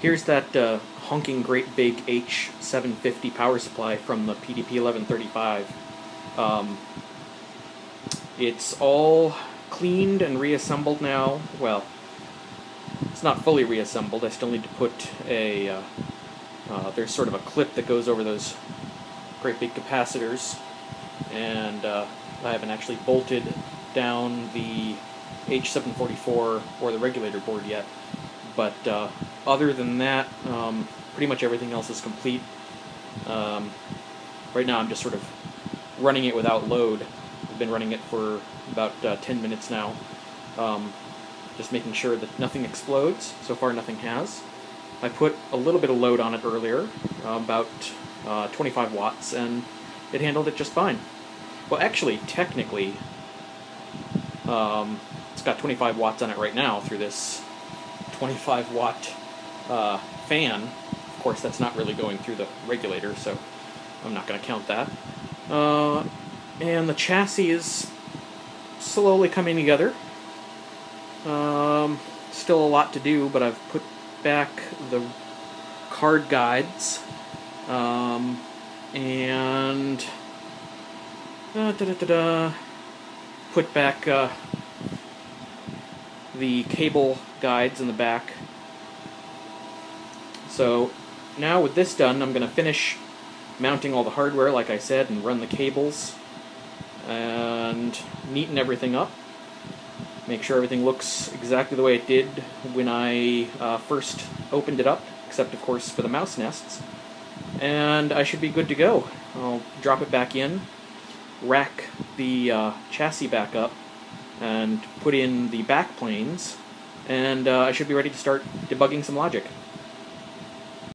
Here's that honking great big H750 power supply from the PDP-11/35. It's all cleaned and reassembled now. Well, it's not fully reassembled. I still need to put a... there's sort of a clip that goes over those great big capacitors, and I haven't actually bolted down the H744 or the regulator board yet. But other than that, pretty much everything else is complete. Right now I'm just sort of running it without load. I've been running it for about 10 minutes now. Just making sure that nothing explodes. So far nothing has. I put a little bit of load on it earlier, about 25 watts, and it handled it just fine. Well, actually, technically, it's got 25 watts on it right now through this 25 watt fan. Of course, that's not really going through the regulator, so I'm not going to count that. And the chassis is slowly coming together. Still a lot to do, but I've put back the card guides, and put back the cable guides in the back. So now with this done, I'm going to finish mounting all the hardware, like I said, and run the cables and neaten everything up. Make sure everything looks exactly the way it did when I first opened it up, except of course for the mouse nests. And I should be good to go. I'll drop it back in, rack the chassis back up, and put in the back planes, and I should be ready to start debugging some logic.